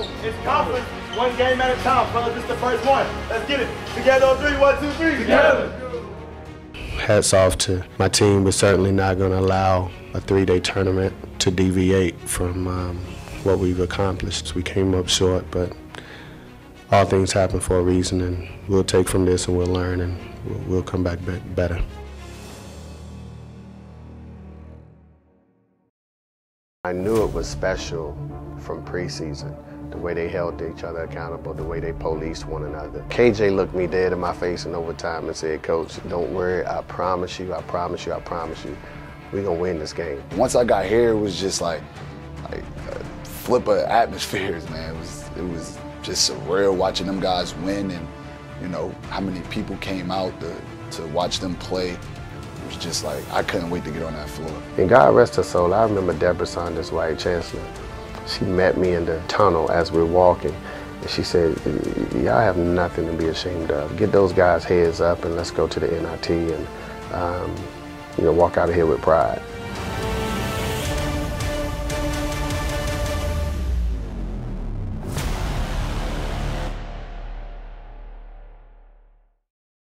It's conference, one game at a time, brother. This is the first one. Let's get it. Together on three, 1, 2, 3, together. Hats off to my team. We're certainly not going to allow a 3-day tournament to deviate from what we've accomplished. We came up short, but all things happen for a reason, and we'll take from this and we'll learn and we'll come back better. I knew it was special from preseason, the way they held each other accountable, the way they policed one another. KJ looked me dead in my face in overtime and said, "Coach, don't worry, I promise you, I promise you, I promise you, we're going to win this game." Once I got here, it was just like a flip of atmospheres, man. It was just surreal watching them guys win, and you know how many people came out to watch them play. It was just like, I couldn't wait to get on that floor. And God rest her soul, I remember Deborah Saunders, White Chancellor. She met me in the tunnel as we were walking, and she said, "Y'all have nothing to be ashamed of. Get those guys' heads up and let's go to the NIT and walk out of here with pride."